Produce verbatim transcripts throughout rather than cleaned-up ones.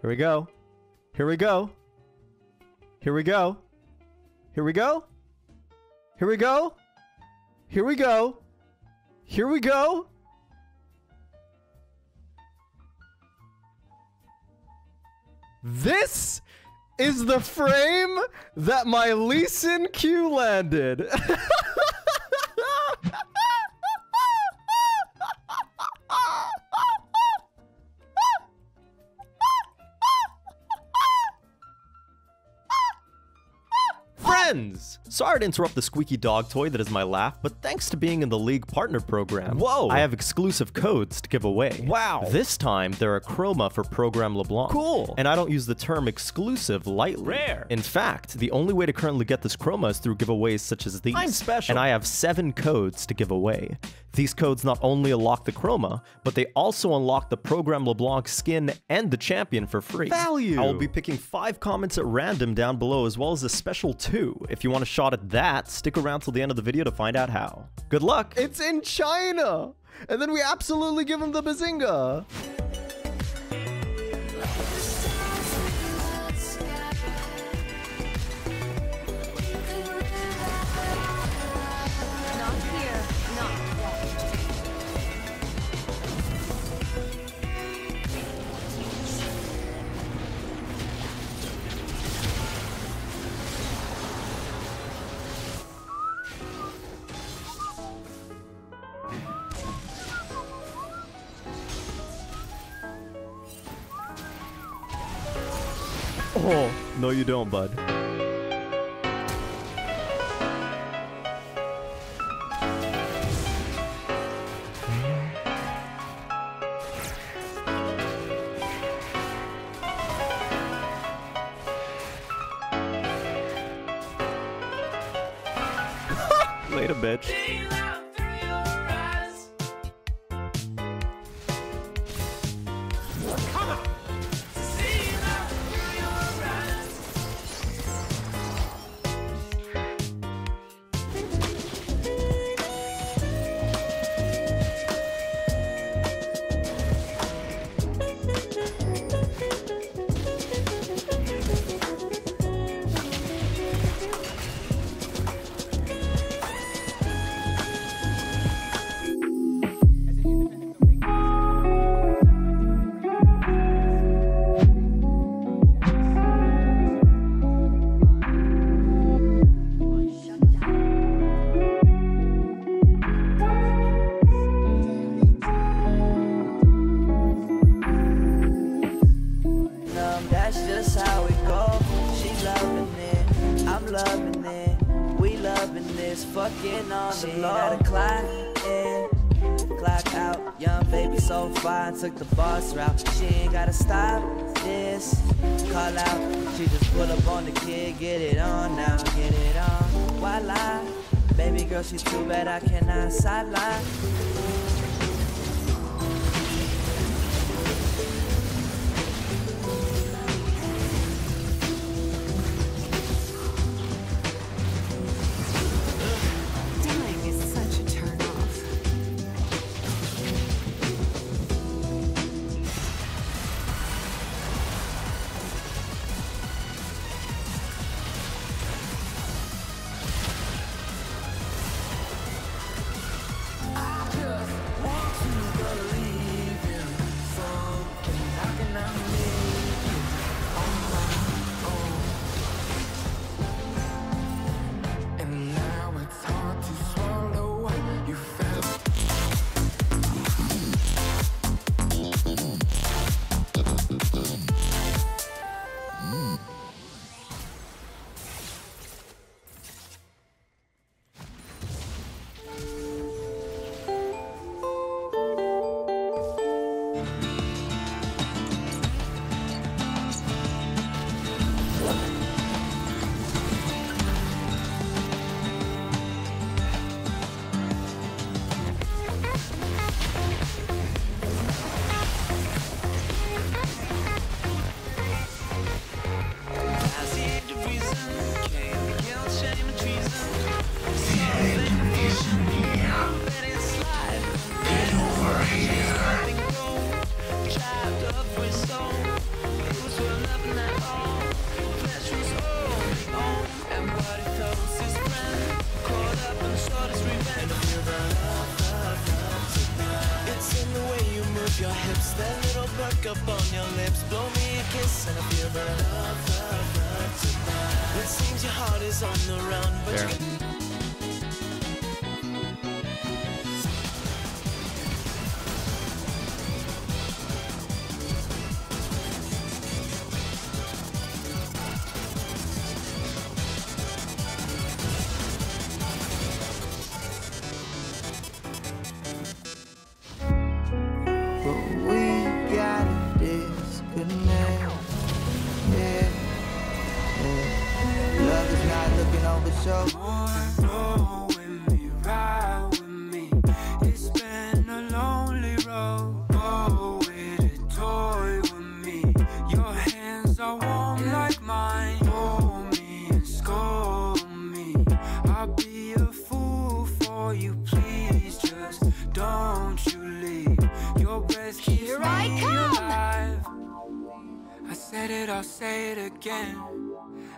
Here we go. Here we go. Here we go. Here we go. Here we go. Here we go. Here we go. This is the frame that my Lee Sin Q landed. Friends! Sorry to interrupt the squeaky dog toy that is my laugh, but thanks to being in the League Partner Program, whoa, I have exclusive codes to give away. Wow. This time, they're a chroma for Program LeBlanc. Cool. And I don't use the term exclusive lightly. Rare. In fact, the only way to currently get this chroma is through giveaways such as these. I'm special. And I have seven codes to give away. These codes not only unlock the chroma, but they also unlock the Program LeBlanc skin and the champion for free. Value! I will be picking five comments at random down below, as well as a special two. If you want a shot at that, stick around till the end of the video to find out how. Good luck! It's in China! And then we absolutely give him the bazinga! Oh, no you don't, bud. Later, bitch. Fucking on the low. Gotta clock in, clock out. Young baby so fine, took the boss route. She ain't gotta stop this, call out. She just pull up on the kid, get it on now, get it on. Why lie? Baby girl, she's too bad, I cannot sideline. Yeah. lips, blow me a kiss, and I feel the love, love, love tonight. It seems your heart is on the run, but there. You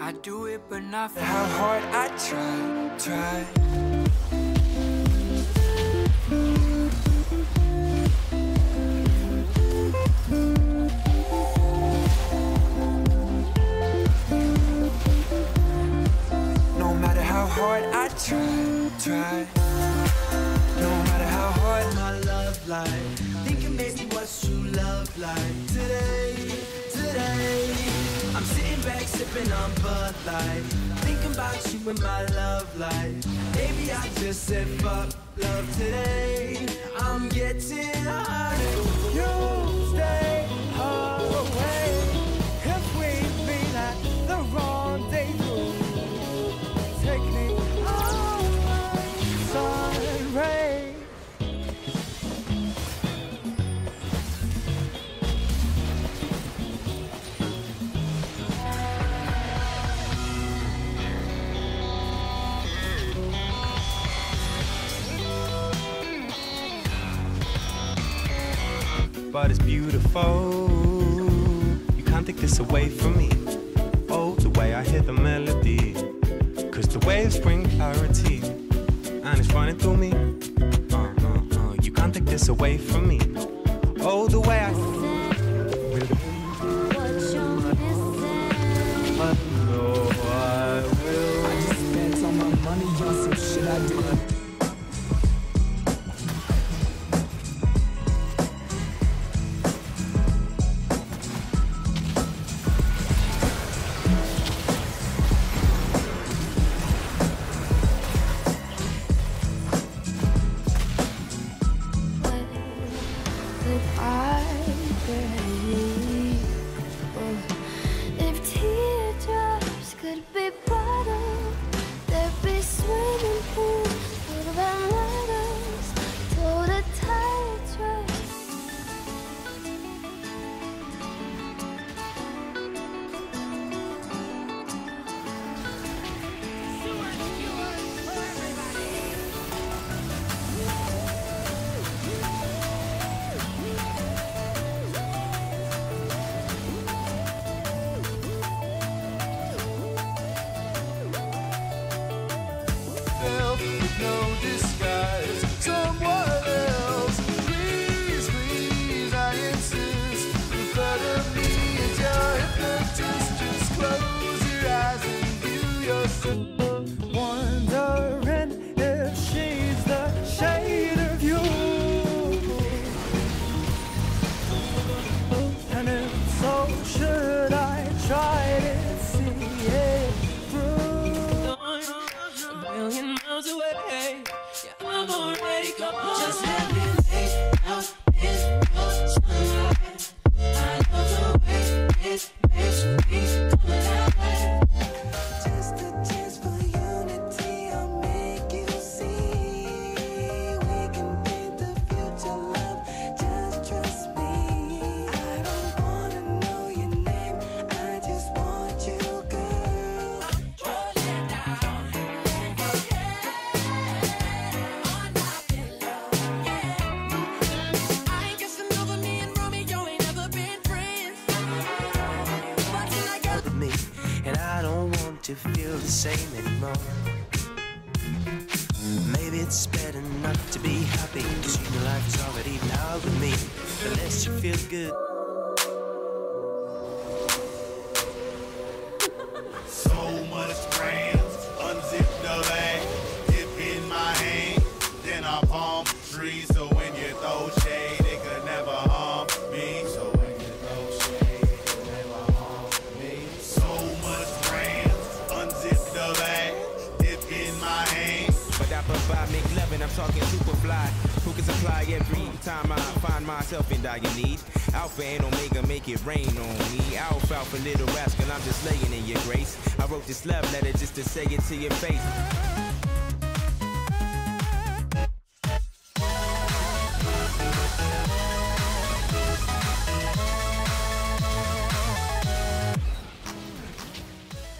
I do it, but not how hard I try, try. No matter how hard I try, try. No matter how hard my love life, thinking maybe what's true love like today, today. I'm sitting back sipping on Bud Light, thinking about you and my love life. Maybe I just said fuck love today. I'm getting high. You stay away, cause we be like the rendezvous. Take me home, sun rays. But it's beautiful, you can't take this away from me. Oh, the way I hear the melody, cause the waves bring clarity, and it's running through me. uh, uh, uh, You can't take this away from me. Oh, the way I same anymore. Maybe it's better not to be happy, cause you know life is already now with me. The less you feel good. fly, who can supply every time I find myself in dire need. Alpha and Omega, make it rain on me. Alpha, alpha, little rascal, I'm just laying in your grace. I wrote this love letter just to say it to your face.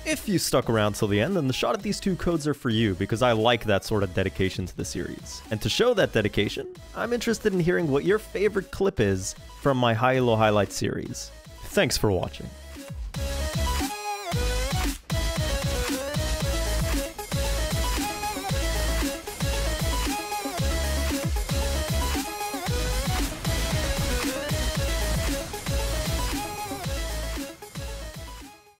If you stuck around till the end, then the shot at these two codes are for you, because I like that sort of dedication to the series. And to show that dedication, I'm interested in hearing what your favorite clip is from my High Elo Highlights series. Thanks for watching.